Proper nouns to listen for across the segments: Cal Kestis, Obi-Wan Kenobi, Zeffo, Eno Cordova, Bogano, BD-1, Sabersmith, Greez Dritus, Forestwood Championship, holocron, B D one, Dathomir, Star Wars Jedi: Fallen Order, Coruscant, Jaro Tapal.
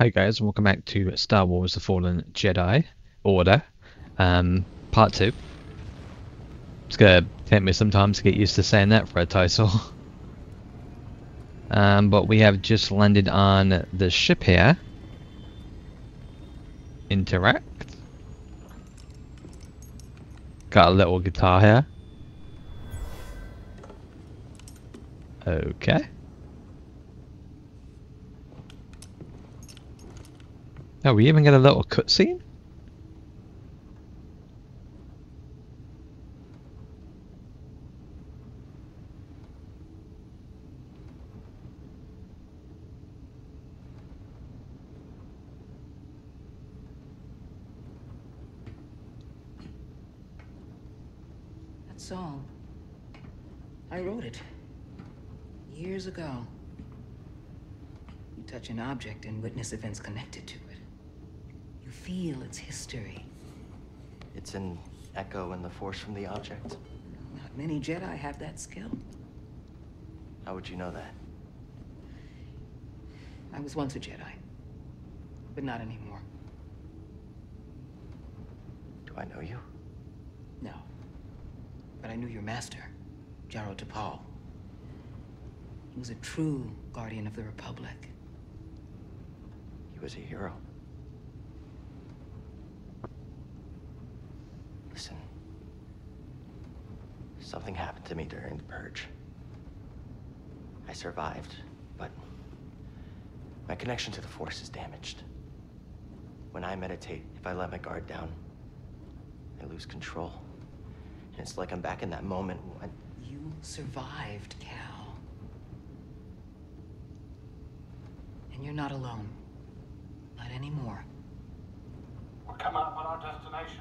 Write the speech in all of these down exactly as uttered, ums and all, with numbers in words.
Hi guys, and welcome back to Star Wars: The Fallen Jedi Order, um, part two. It's gonna take me some time to get used to saying that for a title. Um, but we have just landed on the ship here. Interact. Got a little guitar here. Okay. Oh, we even get a little cutscene? That song. I wrote it years ago. You touch an object and witness events connected to it. Feel its history. It's an echo in the force from the object. Not many Jedi have that skill. How would you know that? I was once a Jedi, but not anymore. Do I know you? No. But I knew your master, Jaro Tapal. He was a true guardian of the Republic. He was a hero. Listen, something happened to me during the purge. I survived, but my connection to the Force is damaged. When I meditate, if I let my guard down, I lose control. And it's like I'm back in that moment when... You survived, Cal. And you're not alone. Not anymore. We'll come up on our destination.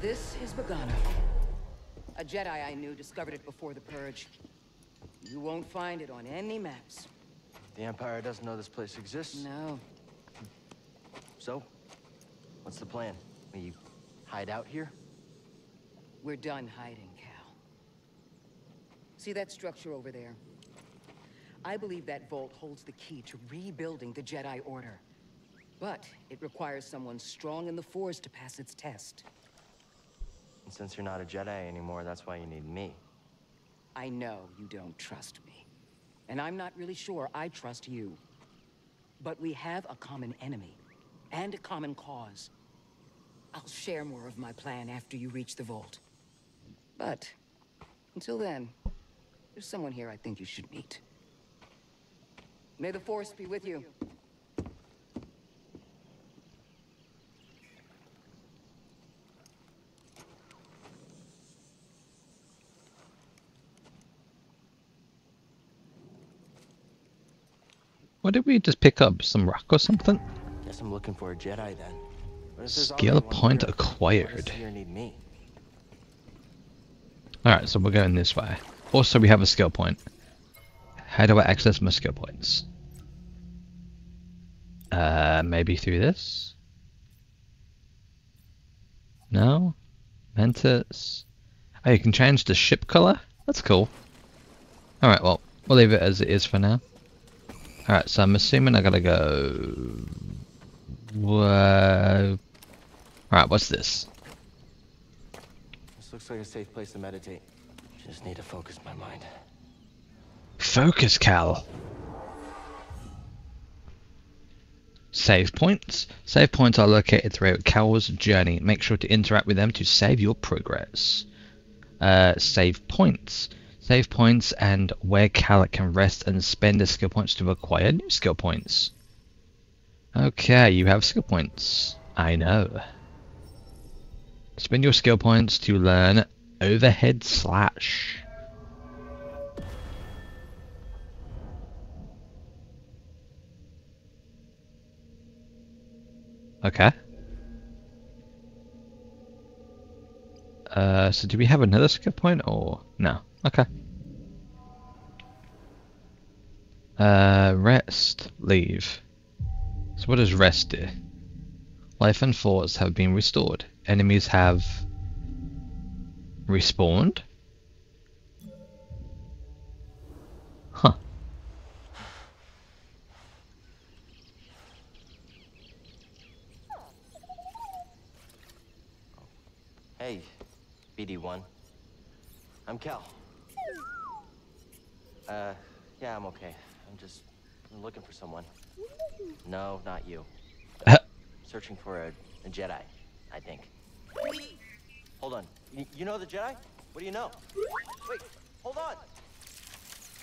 This is Bogano. A Jedi I knew discovered it before the Purge. You won't find it on any maps. The Empire doesn't know this place exists? No. So, what's the plan? We hide out here? We're done hiding, Cal. See that structure over there? I believe that vault holds the key to rebuilding the Jedi Order. But it requires someone strong in the Force to pass its test. Since you're not a Jedi anymore, that's why you need me. I know you don't trust me. And I'm not really sure I trust you. But we have a common enemy. And a common cause. I'll share more of my plan after you reach the vault. But, until then, there's someone here I think you should meet. May the Force be with you. What did we just pick up? Some rock or something? Guess I'm looking for a Jedi then. But if skill point here, acquired. Alright, so we're going this way. Also, we have a skill point. How do I access my skill points? Uh, maybe through this? No? Mantis? Oh, you can change the ship color? That's cool. Alright, well, we'll leave it as it is for now. Alright, so I'm assuming I gotta go... Whoa... Alright, what's this? This looks like a safe place to meditate. Just need to focus my mind. Focus, Cal! Save points. Save points are located throughout Cal's journey. Make sure to interact with them to save your progress. Uh, save points. Save points and where Cal can rest and spend the skill points to acquire new skill points. Okay, you have skill points. I know. Spend your skill points to learn overhead slash. Okay. Uh, so do we have another skill point or no? Okay. Uh, rest, leave. So what does rest do? Life and force have been restored. Enemies have respawned. Huh. Hey, B D one. I'm Cal. Uh, yeah, I'm okay. I'm just looking for someone. No, not you. Searching for a, a Jedi, I think. Hold on. Y you know the Jedi? What do you know? Wait, hold on.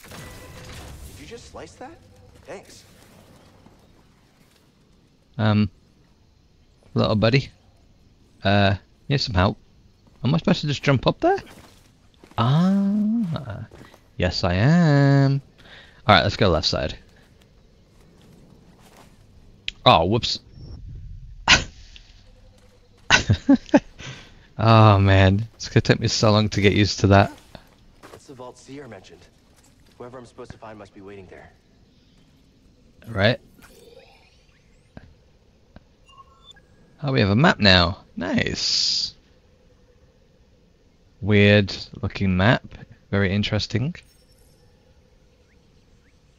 Did you just slice that? Thanks. Um, little buddy. Uh, need some help. Am I supposed to just jump up there? Ah, yes I am. All right, let's go left side. Oh, whoops. Oh man, it's gonna take me so long to get used to that. That's the vault seer mentioned. Whoever I'm supposed to find must be waiting there. Right. Oh, we have a map now. Nice. Weird looking map. Very interesting.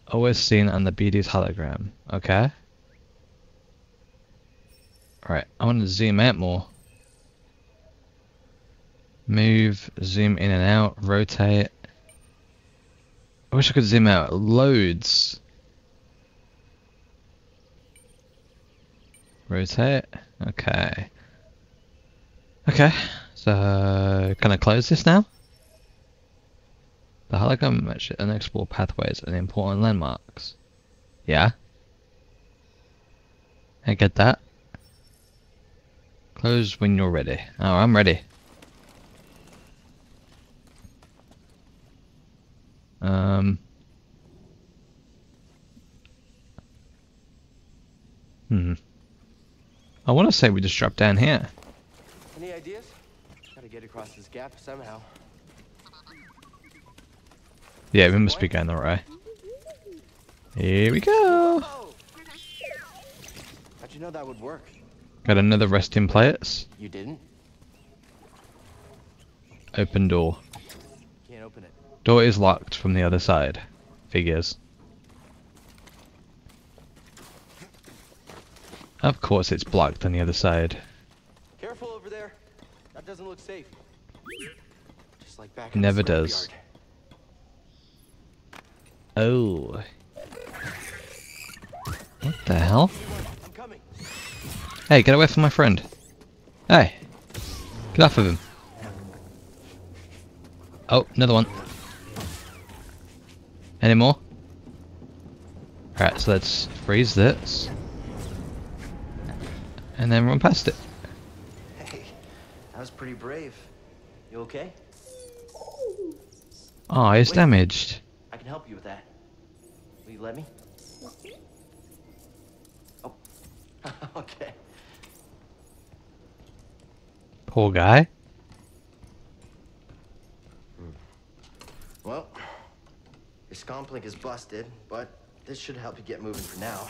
Always seen on the B D's hologram. Okay. Alright, I want to zoom out more. Move, zoom in and out, rotate. I wish I could zoom out loads. Rotate. Okay. Okay, so can I close this now? The hologram matches unexplored pathways and important landmarks. Yeah. I get that. Close when you're ready. Oh, I'm ready. Um. Hmm. I want to say we just dropped down here. Any ideas? Gotta get across this gap somehow. Yeah, we must be going the right way. Here we go. How'd you know that would work? Got another resting plates. You didn't? Open door. Can't open it. Door is locked from the other side. Figures. Of course it's blocked on the other side. Careful over there. That doesn't look safe. Just like back in the scrapyard. Never does. Oh. What the hell? Hey, get away from my friend. Hey, get off of him. Oh, another one. Any more? Alright, so let's freeze this. And then run past it. Hey, that was pretty brave. You okay? Oh, he's damaged. I can help you with that. Will you let me? Oh, okay. Poor guy. Well, your scomplink is busted, but this should help you get moving for now.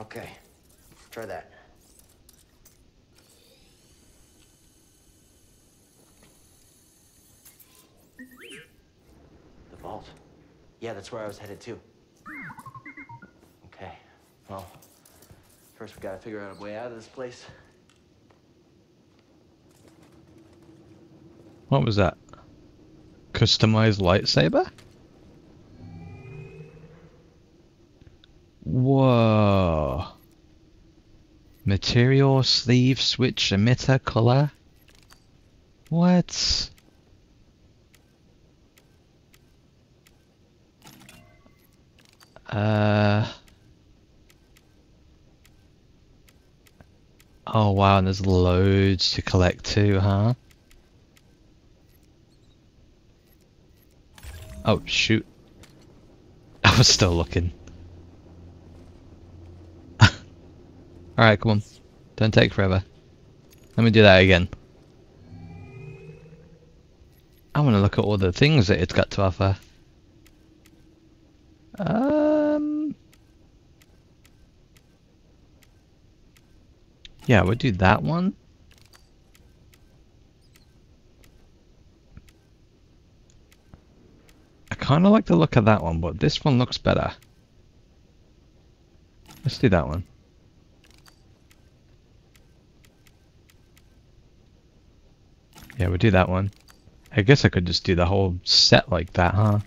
Okay, try that. The vault. Yeah, that's where I was headed too. Well, first we gotta figure out a way out of this place. What was that? Customized lightsaber? Whoa. Material, sleeve, switch, emitter, color. What? Uh... Oh wow, and there's loads to collect too, huh? Oh shoot. I was still looking. Alright, come on. Don't take forever. Let me do that again. I want to look at all the things that it's got to offer. Um, yeah, we'll do that one. I kind of like the look of that one, but this one looks better. Let's do that one. Yeah, we'll do that one. I guess I could just do the whole set like that, huh?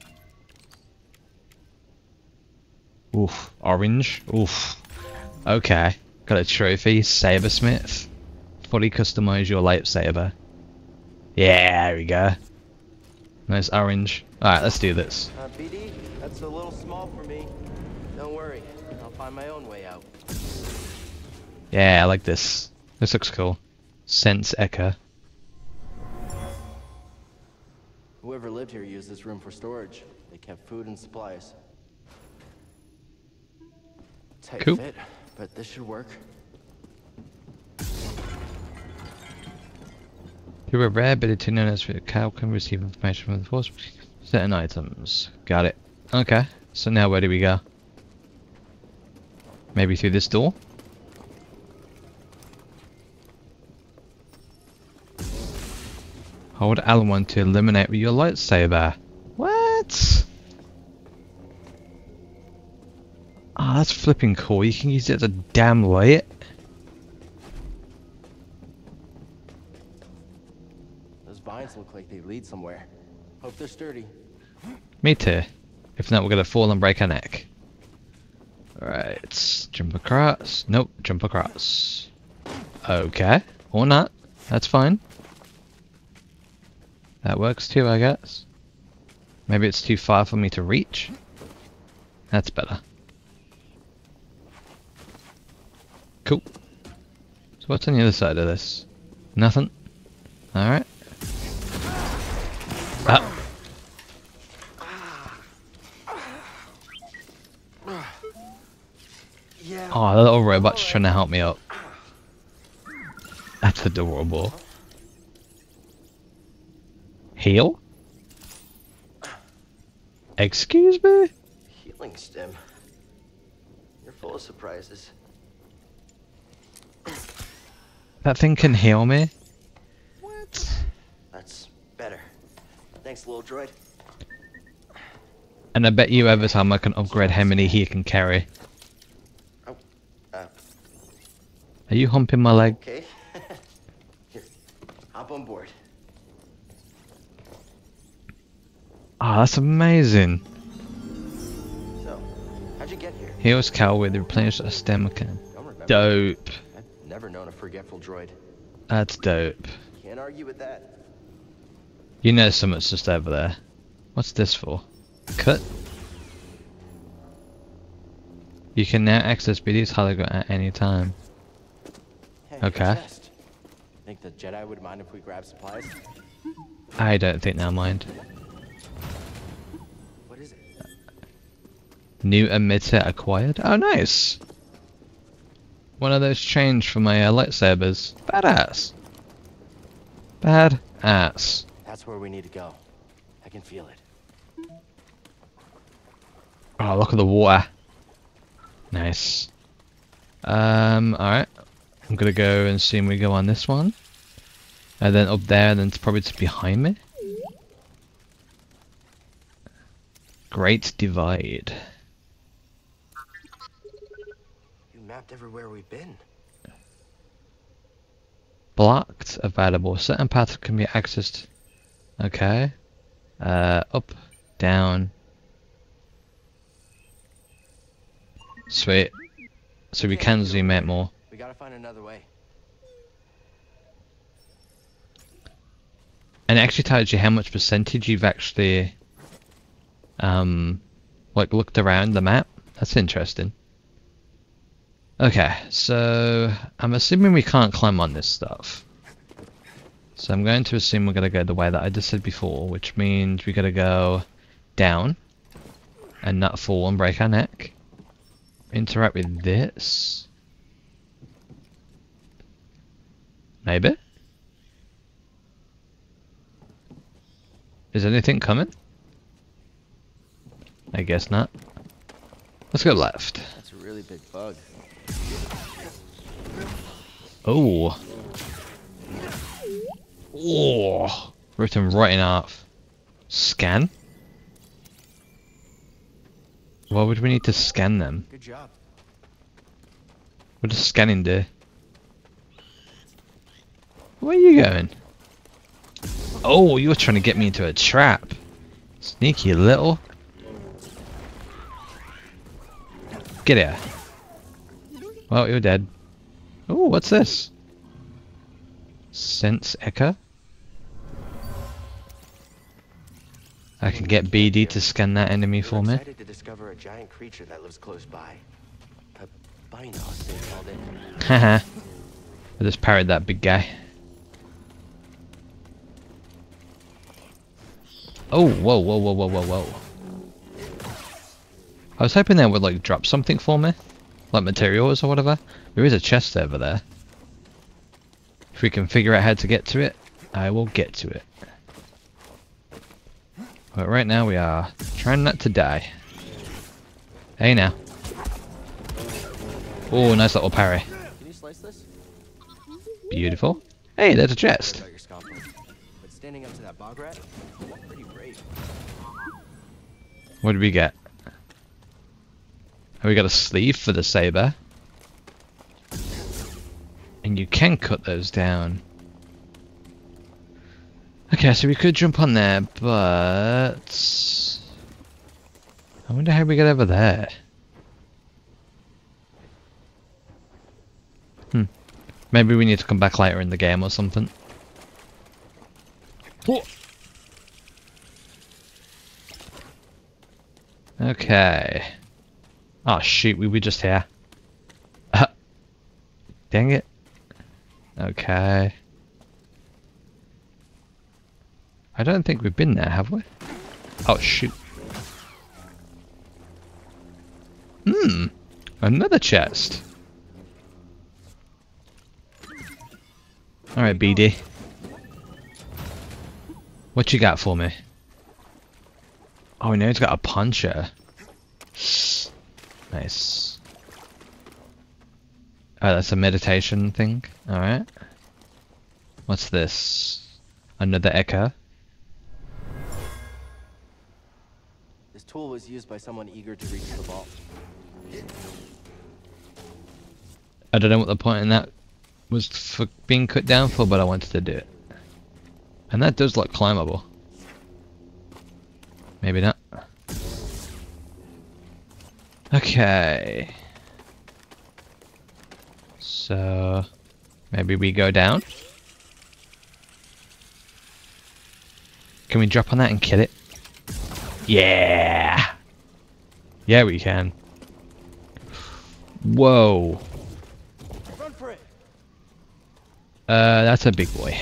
Oof. Orange. Oof. Okay. Got a trophy. Sabersmith. Fully customize your lightsaber. Yeah, there we go. Nice orange. Alright, let's do this. Uh, B D, that's a little small for me. Don't worry. I'll find my own way out. Yeah, I like this. This looks cool. Sense Echo. Whoever lived here used this room for storage. They kept food and supplies. Tight cool. Fit, but this should work. Through a rare bit of tin known as Cal can receive information from the force. Certain items. Got it. Okay. So now where do we go? Maybe through this door? Hold L one to eliminate with your lightsaber. What? Ah, oh, that's flipping cool. You can use it as a damn light. Those vines look like they lead somewhere. Hope they're sturdy. Me too. If not, we're gonna fall and break our neck. Alright. Jump across. Nope. Jump across. Okay. Or not. That's fine. That works too, I guess. Maybe it's too far for me to reach. That's better. Cool. So what's on the other side of this? Nothing. Alright. Ah. Oh, the little robot's trying to help me up. That's adorable. Heal? Excuse me? Healing stem. You're full of surprises. That thing can heal me? What? That's better. Thanks, little droid. And I bet you every time I can upgrade how many he can carry. Oh, uh, are you humping my leg? Okay. Here, hop on board. Ah, oh, that's amazing. So, how'd you get here? Here's Cal with replenished a stem can. Dope. I've never known a forgetful droid. That's dope. Can't argue with that. You know something's just over there. What's this for? Cut. You can now access B D's hologram at any time. Hey, okay. Think the Jedi would mind if we grab supplies? I don't think they'll mind. New emitter acquired. Oh, nice! One of those changed for my uh, lightsabers. Badass. Badass. That's where we need to go. I can feel it. Oh, look at the water. Nice. Um. All right. I'm gonna go and see when we go on this one, and then up there, and then it's probably just behind me. Great Divide. Mapped everywhere we've been. Blocked, available. Certain paths can be accessed. Okay. Uh, up, down. Sweet. So we can zoom out more. We gotta find another way. And it actually tells you how much percentage you've actually, um, like looked around the map. That's interesting. Okay, so I'm assuming we can't climb on this stuff. So I'm going to assume we're going to go the way that I just said before, which means we got to go down and not fall and break our neck. Interact with this. Maybe. Is anything coming? I guess not. Let's go left. That's a really big bug. Oh. Oh. Ripped him right in half. Scan? Why would we need to scan them? Good job. What does scanning do? Where are you going? Oh, you were trying to get me into a trap. Sneaky little. Get here. Well, you're dead. Oh, what's this? Sense Echo? I can get B D to scan that enemy for me. I'm excited to discover a giant creature that lives close by. A binos, they called it. Haha. I just parried that big guy. Oh, whoa, whoa, whoa, whoa, whoa, whoa. I was hoping they would, like, drop something for me. Like materials or whatever. There is a chest over there. If we can figure out how to get to it, I will get to it. But right now we are trying not to die. Hey now. Oh, nice little parry. Can you slice this? Beautiful. Hey, there's a chest. But standing up to that bog rat, pretty brave. What did we get? We got a sleeve for the saber. And you can cut those down. Okay, so we could jump on there, but... I wonder how we get over there. Hmm. Maybe we need to come back later in the game or something. Whoa. Okay. Oh shoot, we were just here. Uh, dang it. Okay. I don't think we've been there, have we? Oh shoot. Hmm. Another chest. Alright, B D. What you got for me? Oh, now he's got a puncher. Nice. Oh, that's a meditation thing. Alright. What's this? Another echo. This tool was used by someone eager to reach the vault. I don't know what the point in that was for being cut down for, but I wanted to do it. And that does look climbable. Maybe not. Okay, so maybe we go down. Can we drop on that and kill it? Yeah, yeah, we can. Whoa, run for it. Uh, that's a big boy.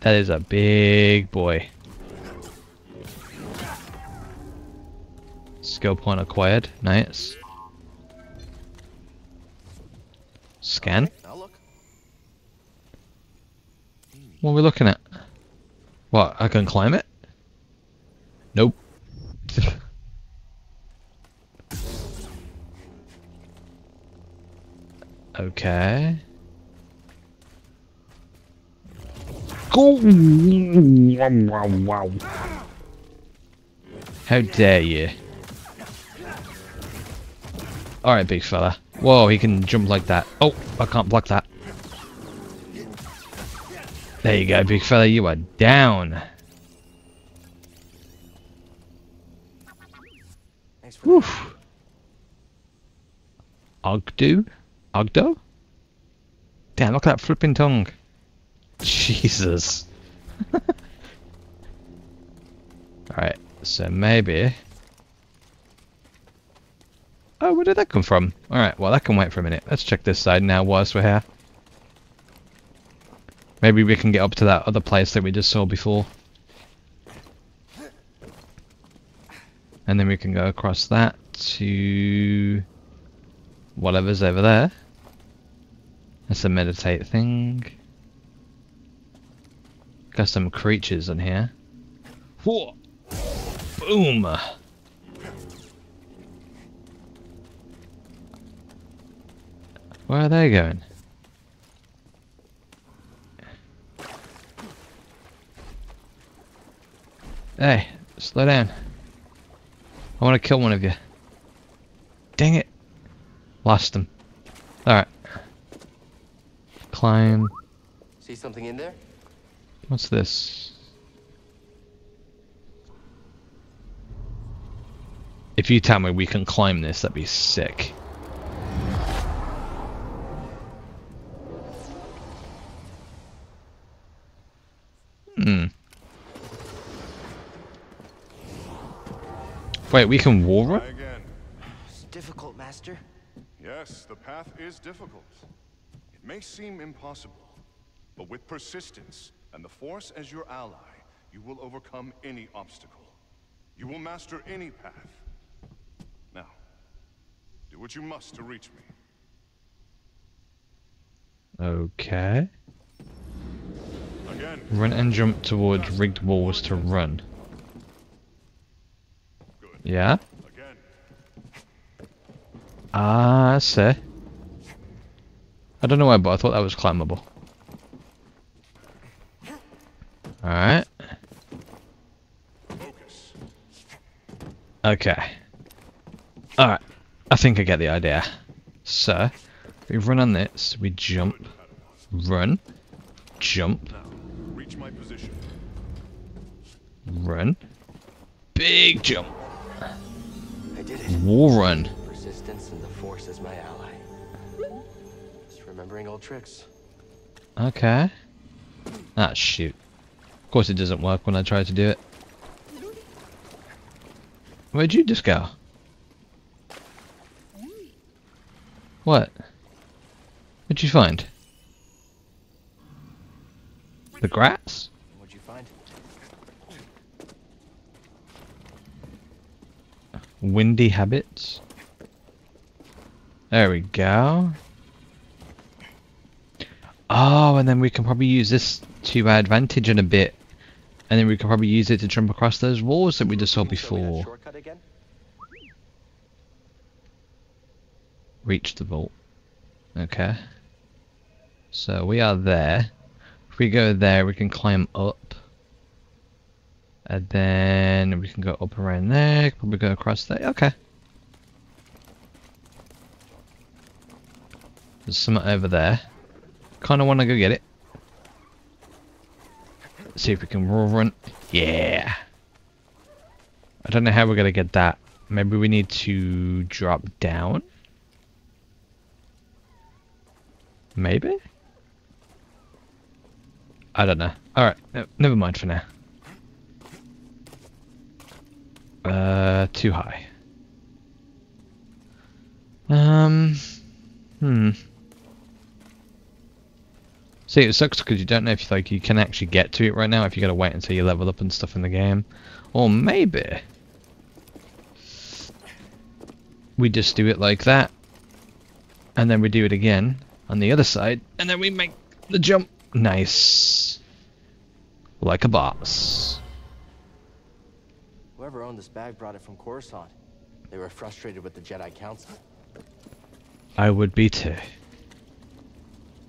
That is a big boy. Skill point acquired. Nice. Scan. What are we looking at? What? I can climb it? Nope. Okay. Go! How dare you! Alright, big fella. Whoa, he can jump like that. Oh, I can't block that. There you go, big fella. You are down. Woof. Ogdo? Ogdo? Damn, look at that flipping tongue. Jesus. Alright, so maybe... Oh, where did that come from? Alright, well that can wait for a minute. Let's check this side now whilst we're here. Maybe we can get up to that other place that we just saw before. And then we can go across that to... whatever's over there. That's a meditate thing. Got some creatures in here. Whoa! Boom! Where are they going? Hey, slow down. I want to kill one of you. Dang it! Lost them. Alright. Climb. See something in there? What's this? If you tell me we can climb this, that'd be sick. Hmm. Wait, we can war it? It's difficult, Master. Yes, the path is difficult. It may seem impossible, but with persistence, and the Force as your ally, you will overcome any obstacle. You will master any path. Now, do what you must to reach me. Okay. Again. Run and jump towards rigged walls to run. Good. Yeah? Again. Ah, I see. I don't know why, but I thought that was climbable. Alright. Okay. Alright. I think I get the idea. So, we run on this, we jump, run, jump, run, big jump, war run. Persistence and the Force is my ally. Just remembering old tricks. Okay. Ah, shoot. Of course it doesn't work when I try to do it. Where'd you just go? What? What'd you find? The grass? What'd you find? Windy habits. There we go. Oh, and then we can probably use this to our advantage in a bit. And then we can probably use it to jump across those walls that we just saw before. Reach the vault. Okay. So we are there. If we go there, we can climb up. And then we can go up around there. Probably go across there. Okay. There's some over there. Kind of want to go get it. See if we can roll run. Yeah. I don't know how we're going to get that. Maybe we need to drop down? Maybe? I don't know. Alright, no, never mind for now. Uh, too high. Um, hmm. See, it sucks because you don't know if like you can actually get to it right now. If you gotta wait until you level up and stuff in the game, or maybe we just do it like that, and then we do it again on the other side, and then we make the jump. Nice, like a boss. Whoever owned this bag brought it from Coruscant. They were frustrated with the Jedi Council. I would be too.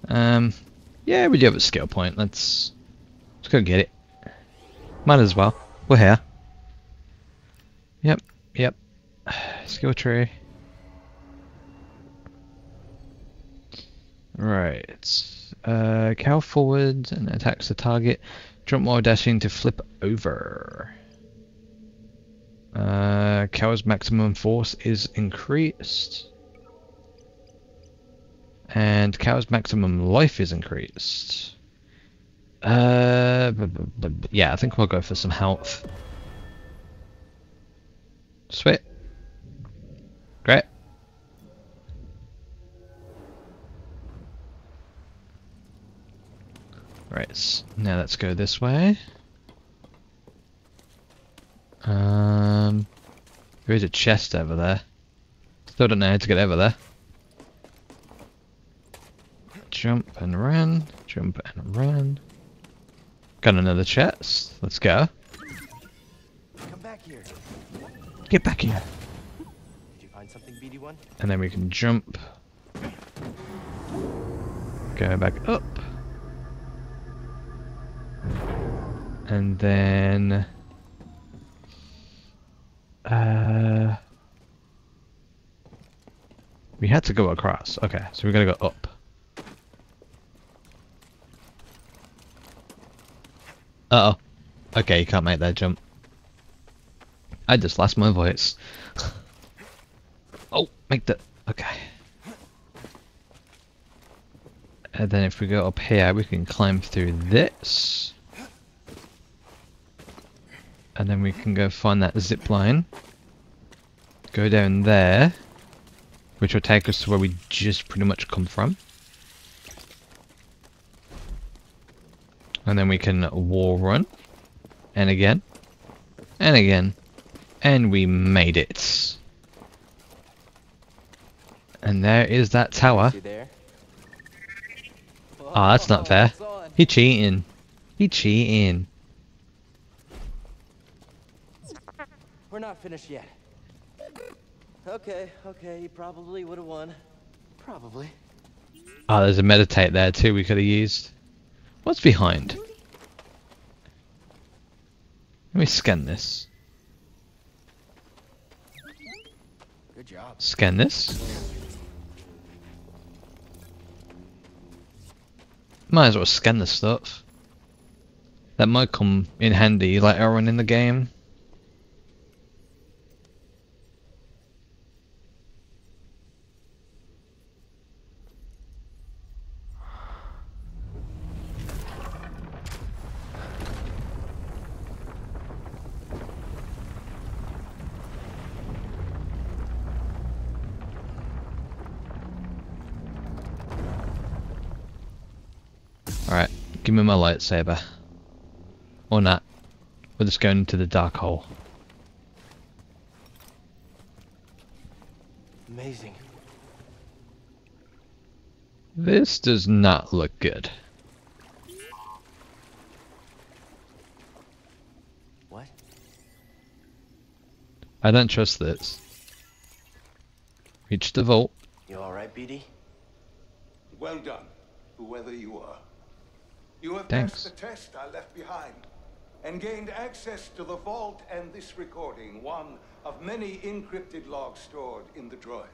Um. Yeah, we do have a skill point. Let's let's go get it. Might as well. We're here. Yep, yep. Skill tree. Right. Uh, cow forward and attacks the target. Jump while dashing to flip over. Uh, cow's maximum force is increased. And cow's maximum life is increased. Uh, but, but, but, yeah, I think we'll go for some health. Sweet. Great. Right, now let's go this way. Um, there is a chest over there. Still don't know how to get over there. Jump and run. Jump and run. Got another chest. Let's go. Come back here. Get back here. Did you find something, B D one? And then we can jump. Go back up. And then... Uh... We had to go across. Okay, so we're gonna go up. Uh oh. Okay, you can't make that jump. I just lost my voice. Oh, make the... Okay. And then if we go up here, we can climb through this. And then we can go find that zip line. Go down there. Which will take us to where we just pretty much come from. And then we can wall run. And again. And again. And we made it. And there is that tower. Oh, that's not fair. He cheating. He cheating. We're not finished yet. Okay, okay, he probably would have won. Probably. Oh, there's a meditate there too we could have used. What's behind? Let me scan this. Good job. Scan this. Might as well scan this stuff. That might come in handy later on in the game. Alright, give me my lightsaber. Or not. We're just going into the dark hole. Amazing. This does not look good. What? I don't trust this. Reach the vault. You alright, B D? Well done, whoever you are. You have Thanks. passed the test I left behind and gained access to the vault and this recording, one of many encrypted logs stored in the droid.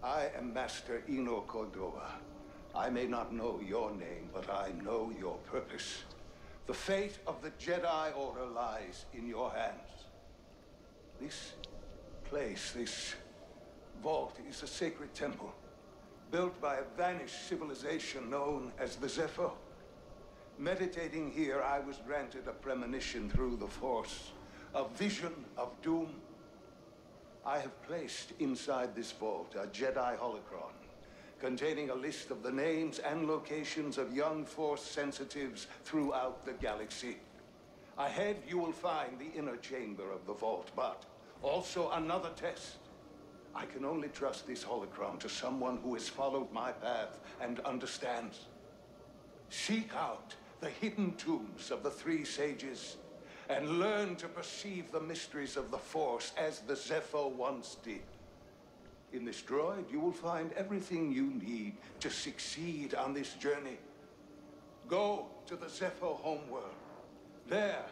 I am Master Eno Cordova. I may not know your name, but I know your purpose. The fate of the Jedi Order lies in your hands. This place, this vault, is a sacred temple built by a vanished civilization known as the Zeffo. Meditating here, I was granted a premonition through the Force, a vision of doom. I have placed inside this vault a Jedi holocron containing a list of the names and locations of young Force sensitives throughout the galaxy. Ahead, you will find the inner chamber of the vault, but also another test. I can only trust this holocron to someone who has followed my path and understands. Seek out the hidden tombs of the three sages and learn to perceive the mysteries of the Force as the Zeffo once did. In this droid, you will find everything you need to succeed on this journey. Go to the Zeffo homeworld. There,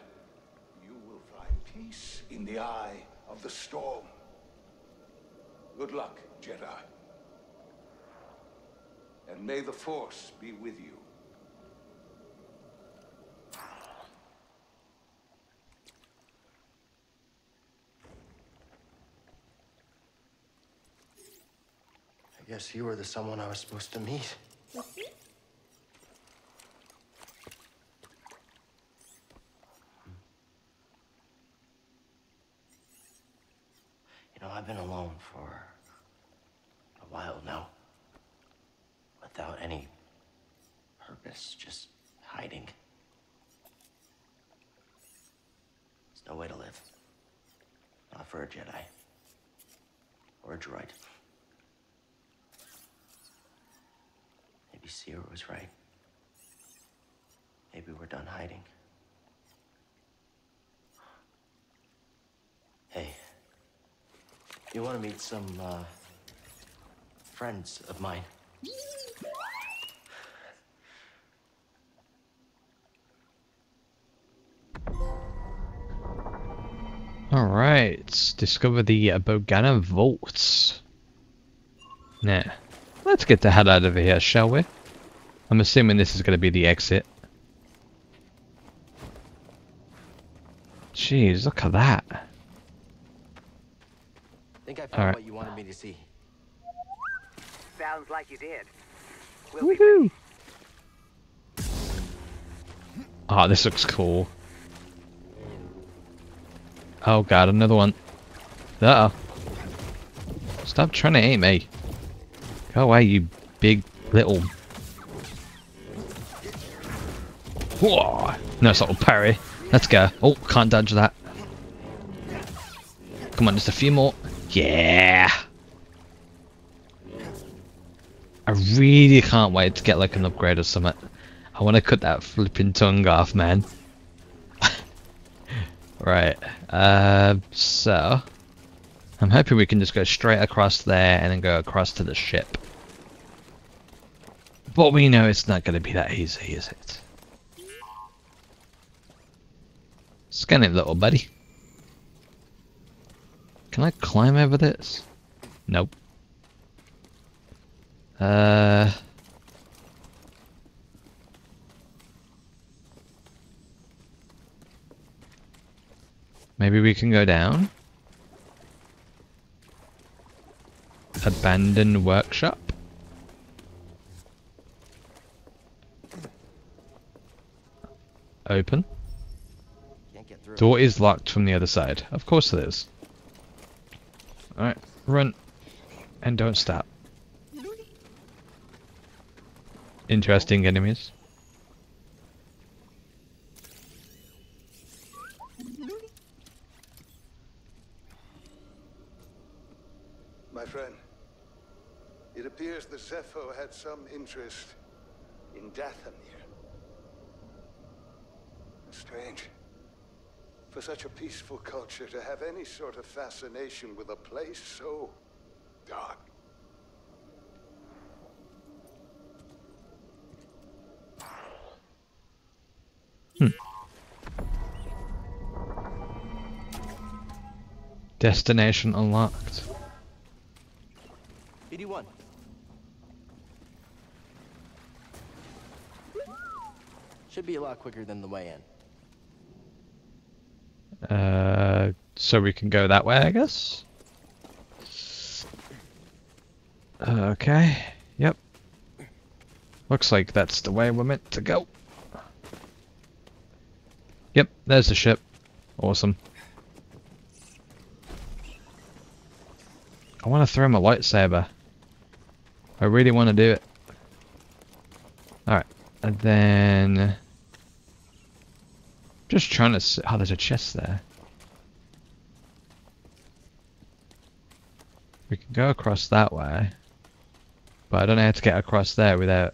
you will find peace in the eye of the storm. Good luck, Jedi. And may the Force be with you. Yes, you were the someone I was supposed to meet. You know, I've been alone for a while now. Without any purpose, just hiding. There's no way to live. Not for a Jedi. Or a droid. Maybe Seer was right. Maybe we're done hiding. Hey, you want to meet some uh, friends of mine? All right, let's discover the uh, Bogano vaults. Now, let's get the hell out of here, shall we? I'm assuming this is going to be the exit. Jeez, look at that. I think I found right. what you wanted me to see. Sounds like you did. We'll Woohoo! Ah, oh, this looks cool. Oh god, another one. Uh-oh. Stop trying to aim me. Go away, you big little... Whoa! Nice little parry. Let's go. Oh, can't dodge that. Come on, just a few more. Yeah! I really can't wait to get like an upgrade or something. I want to cut that flipping tongue off, man. Right, uh, so I'm hoping we can just go straight across there and then go across to the ship. But we know it's not going to be that easy, is it? Scan it, little buddy. Can I climb over this? Nope. Uh... Maybe we can go down. Abandoned workshop. Open. Door is locked from the other side. Of course it is. Alright, run. And don't stop. Interesting enemies. Zeffo had some interest in Dathomir. Strange. For such a peaceful culture to have any sort of fascination with a place so dark. Hmm. Destination unlocked. B D one. Should be a lot quicker than the way in. Uh, so we can go that way, I guess. Okay. Yep. Looks like that's the way we're meant to go. Yep, there's the ship. Awesome. I want to throw him a lightsaber. I really want to do it. Alright. And then... Just trying to see. Oh, there's a chest there. We can go across that way. But I don't know how to get across there without...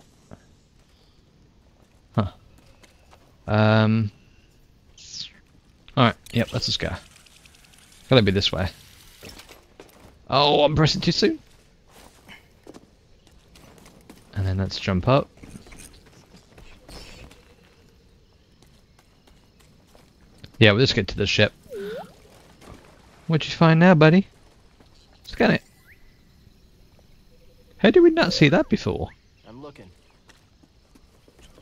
Huh. Um... Alright, yep, let's just go. Gotta be this way. Oh, I'm pressing too soon! And then let's jump up. Yeah, we'll just get to the ship. What'd you find now, buddy? Scan it. How did we not see that before? I'm looking.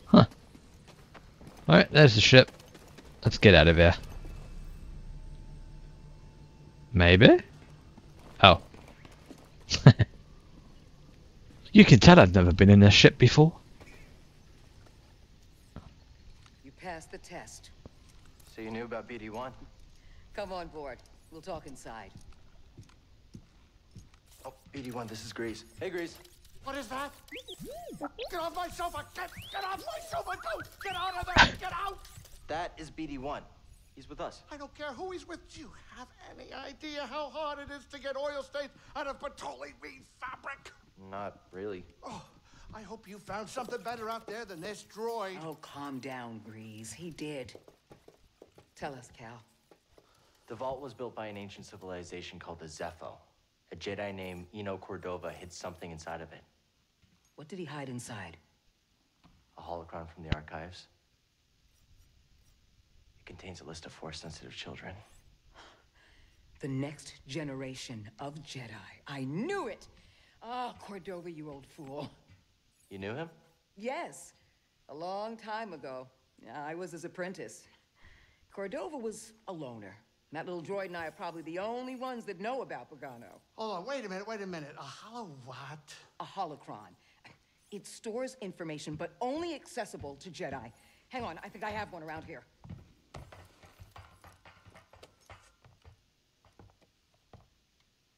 Huh. Alright, there's the ship. Let's get out of here. Maybe? Oh. You can tell I've never been in a ship before. You passed the test. So you knew about B D one? Come on board. We'll talk inside. Oh, B D one, this is Grease. Hey, Grease. What is that? Get off my sofa! Get, get off my sofa! Go! Get out of there! Get out! That is B D one. He's with us. I don't care who he's with. Do you have any idea how hard it is to get oil stains out of petroleum-green fabric? Not really. Oh, I hope you found something better out there than this droid. Oh, calm down, Breeze. He did. Tell us, Cal. The vault was built by an ancient civilization called the Zeffo. A Jedi named Eno Cordova hid something inside of it. What did he hide inside? A holocron from the archives. It contains a list of Force-sensitive children. The next generation of Jedi. I knew it! Ah, oh, Cordova, you old fool. You knew him? Yes. A long time ago. I was his apprentice. Cordova was a loner. That little droid and I are probably the only ones that know about Bogano. Hold on, wait a minute, wait a minute. A holo what? A holocron. It stores information, but only accessible to Jedi. Hang on, I think I have one around here.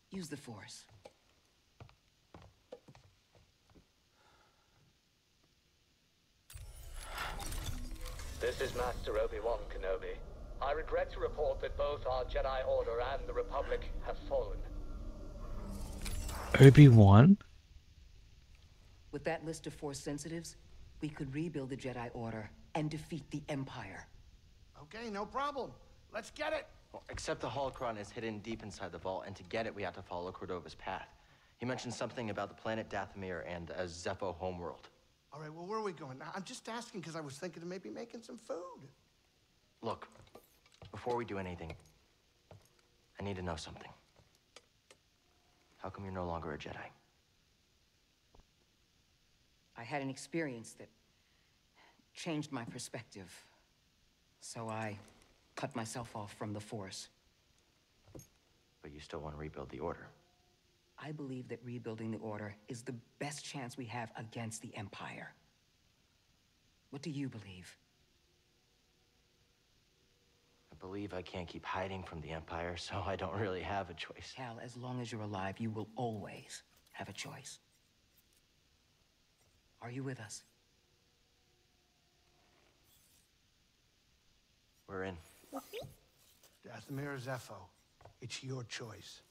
Use the Force. This is Master Obi-Wan Kenobi. I regret to report that both our Jedi Order and the Republic have fallen. Obi-Wan? With that list of Force sensitives, we could rebuild the Jedi Order and defeat the Empire. Okay, no problem. Let's get it! Well, except the holocron is hidden deep inside the vault, and to get it, we have to follow Cordova's path. He mentioned something about the planet Dathomir and a Zeffo homeworld. All right, well, where are we going? Now, I'm just asking because I was thinking of maybe making some food. Look, before we do anything, I need to know something. How come you're no longer a Jedi? I had an experience that changed my perspective, so I cut myself off from the Force. But you still want to rebuild the Order. I believe that rebuilding the Order is the best chance we have against the Empire. What do you believe? I believe I can't keep hiding from the Empire, so I don't really have a choice. Cal, as long as you're alive, you will always have a choice. Are you with us? We're in. Dathomir Zeffo, it's your choice.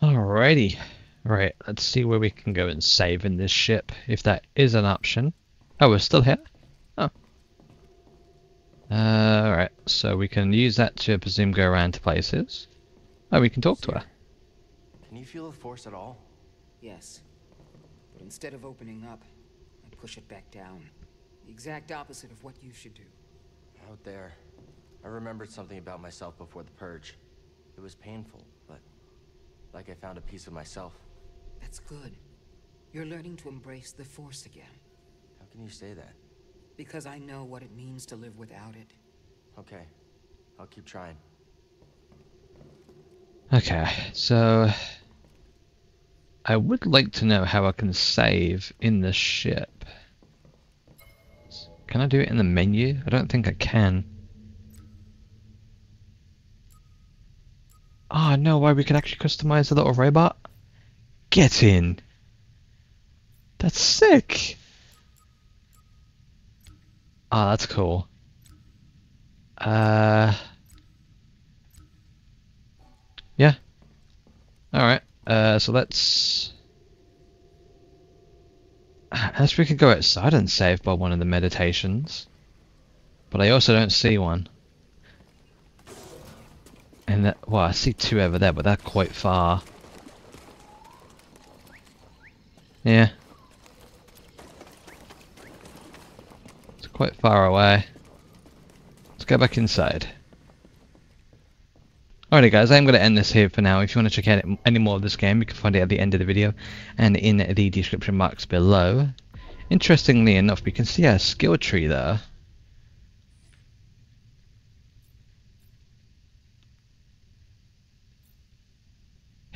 Alrighty. Right, let's see where we can go and save in this ship, if that is an option. Oh, we're still here? Oh. Uh, Alright, so we can use that to, I presume, go around to places. Oh, we can talk to her. Can you feel the Force at all? Yes. But instead of opening up, I push it back down. The exact opposite of what you should do. Out there, I remembered something about myself before the Purge. It was painful, but like I found a piece of myself. That's good. You're learning to embrace the Force again. How can you say that? Because I know what it means to live without it. Okay. I'll keep trying. Okay, so I would like to know how I can save in the ship. Can I do it in the menu? I don't think I can. Ah, oh, no way, we can actually customize the little robot? Get in! That's sick! Ah, oh, that's cool. Uh... Yeah. Alright. Uh, so let's... Unless we could go outside and save by one of the meditations. But I also don't see one. And that... Well, I see two over there, but they're quite far. Yeah. It's quite far away. Let's go back inside. Alrighty guys, I'm going to end this here for now. If you want to check out any more of this game, you can find it at the end of the video and in the description box below. Interestingly enough, you can see our skill tree there.